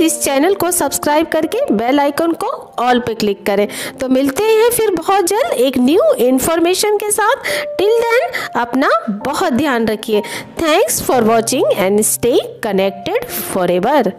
इस चैनल को सब्सक्राइब करके बेल आइकन को ऑल पे क्लिक करें। तो मिलते हैं फिर बहुत जल्द एक न्यू इन्फॉर्मेशन के साथ। टिल देन अपना बहुत ध्यान रखिए। Thanks for watching and stay connected forever.